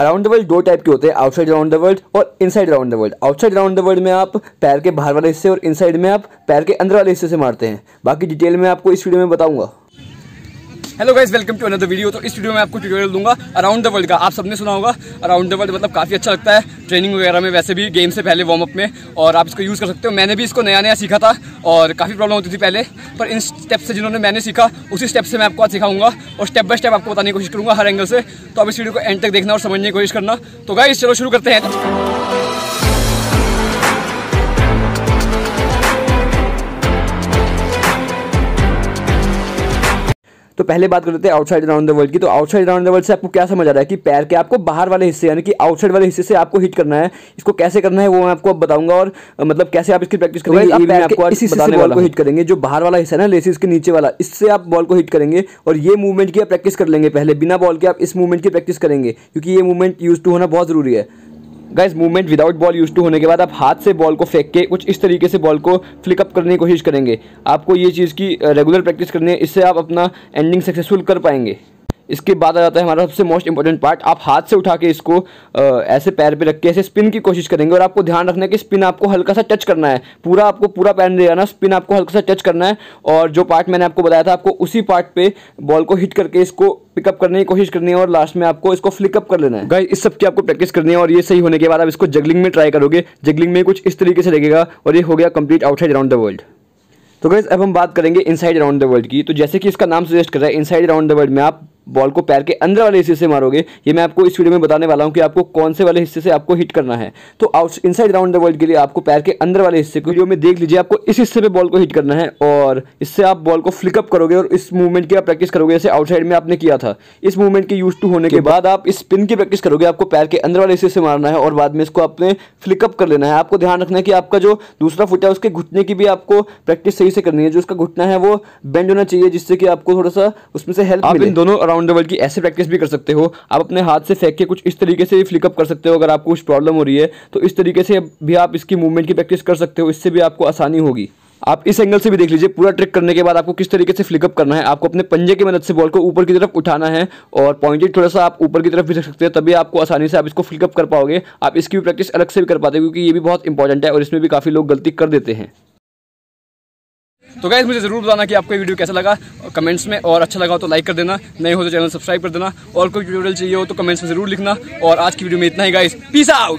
Around the world दो type के होते हैं, आउटसाइड अराउंड द वर्ल्ड और inside around the world. Outside around the world में आप पैर के बाहर वाले हिस्से और इनसाइड में आप पैर के अंदर वाले हिस्से से मारते हैं। बाकी डिटेल में आपको इस वीडियो में बताऊंगा। Hello guys, welcome to another video. तो इस वीडियो में आपको ट्यूटोरियल दूंगा अराउंड द वर्ल्ड का। आप सबने सुना होगा अराउंड द वर्ल्ड, मतलब काफ़ी अच्छा लगता है ट्रेनिंग वगैरह में, वैसे भी गेम से पहले वार्म अप में, और आप इसको यूज़ कर सकते हो। मैंने भी इसको नया नया सीखा था और काफ़ी प्रॉब्लम होती थी पहले, पर इन स्टेप से जिन्होंने मैंने सीखा उसी स्टेप से मैं आपको आज सिखाऊंगा और स्टेप बाय स्टेप आपको बताने की कोशिश करूँगा हर एंगल से। तो आप इस वीडियो को एंड तक देखना और समझने की कोशिश करना। तो गाइस चलो शुरू करते हैं। तो पहले बात करते हैं आउटसाइड अराउंड द वर्ल्ड की। तो आउटसाइड अराउंड द वर्ल्ड से आपको क्या समझ आ रहा है कि पैर के आपको बाहर वाले हिस्से यानी कि आउटसाइड वाले हिस्से से आपको हिट करना है। इसको कैसे करना है वो मैं आपको बताऊंगा, और मतलब कैसे आप इसकी प्रैक्टिस करेंगे। बॉल को हिट करेंगे जो बाहर वाला हिस्सा है ना, लेसिस के नीचे वाला, इससे आप बॉल को हिट करेंगे। और ये मूवमेंट की आप प्रैक्टिस कर लेंगे पहले, बिना बॉल के आप इस मूवमेंट की प्रैक्टिस करेंगे, क्योंकि ये मूवमेंट यूज टू होना बहुत जरूरी है। Guys movement without ball use to होने के बाद आप हाथ से बॉल को फेंक के कुछ इस तरीके से बॉल को फ्लिकअप करने की कोशिश करेंगे। आपको ये चीज़ की रेगुलर प्रैक्टिस करनी है, इससे आप अपना एंडिंग सक्सेसफुल कर पाएंगे। इसके बाद आ जाता है हमारा सबसे मोस्ट इंपॉर्टेंट पार्ट। आप हाथ से उठा के इसको ऐसे पैर पे रख के ऐसे स्पिन की कोशिश करेंगे, और आपको ध्यान रखना है कि स्पिन आपको हल्का सा टच करना है, पूरा आपको पूरा पैर नहीं जाना, स्पिन आपको हल्का सा टच करना है। और जो पार्ट मैंने आपको बताया था आपको उसी पार्ट पे बॉल को हिट करके इसको पिकअप करने की कोशिश करनी है, और लास्ट में आपको इसको फ्लिकअप कर लेना है। गाइस इस सब की आपको प्रैक्टिस करनी है, और ये सही होने के बाद आप इसको जगलिंग में ट्राई करोगे। जगलिंग में कुछ इस तरीके से लगेगा, और ये हो गया complete outside around the world. तो गाइस अब हम बात करेंगे इनसाइड अराउंड द वर्ल्ड की। तो जैसे कि इसका नाम सजेस्ट कर रहा है, इनसाइड अराउंड द वर्ल्ड में आप बॉल को पैर के अंदर वाले हिस्से से मारोगे। ये मैं आपको इस वीडियो में बताने वाला हूँ कि आपको कौन से वाले हिस्से से आपको हिट करना है। तो इनसाइड अराउंड द वर्ल्ड के लिए आपको पैर के अंदर वाले हिस्से को वीडियो में देख लीजिए, आपको इस हिस्से पे बॉल को हिट करना है, और इससे आप बॉल को फ्लिकअप करोगे और इस मूवमेंट की आप प्रैक्टिस करोगे जैसे आउटसाइड में आपने किया था। इस मूवमेंट के यूज टू होने के बाद आप इस स्पिन की प्रैक्टिस करोगे, आपको पैर के अंदर वाले हिस्से से मारना है और बाद में इसको आपने फ्लिकअप कर लेना है। आपको ध्यान रखना है कि आपका जो दूसरा फुट है उसके घुटने की भी आपको प्रैक्टिस सही से करनी है, जो उसका घुटना है वो बेंड होना चाहिए, जिससे कि आपको थोड़ा सा उसमें से हेल्प मिले। दोनों अराउंड द वर्ल्ड की ऐसे प्रैक्टिस भी कर सकते हो। आप अपने हाथ से फेंक के कुछ इस तरीके से फ्लिकअप कर सकते हो। अगर आपको कुछ प्रॉब्लम हो रही है तो इस तरीके से भी आप इसकी मूवमेंट की प्रैक्टिस कर सकते हो, इससे भी आपको आसानी होगी। आप इस एंगल से भी देख लीजिए, पूरा ट्रिक करने के बाद आपको किस तरीके से फ्लिकअप करना है। आपको अपने पंजे की मदद से बॉल को ऊपर की तरफ उठाना है, और पॉइंटेड थोड़ा सा आप ऊपर की तरफ भी रख सकते हो, तभी आपको आसानी से आप इसको फ्लिकअप कर पाओगे। आप इसकी भी प्रैक्टिस अलग से भी कर पाते हो, क्योंकि ये भी बहुत इंपॉर्टेंट है और इसमें भी काफ़ी लोग गलती कर देते हैं। तो गाइस मुझे ज़रूर बताना कि आपको ये वीडियो कैसा लगा कमेंट्स में, और अच्छा लगा तो लाइक कर देना, नए हो तो चैनल सब्सक्राइब कर देना, और कोई ट्यूटोरियल चाहिए हो तो कमेंट्स में ज़रूर लिखना। और आज की वीडियो में इतना ही गाइस, पीस आउट।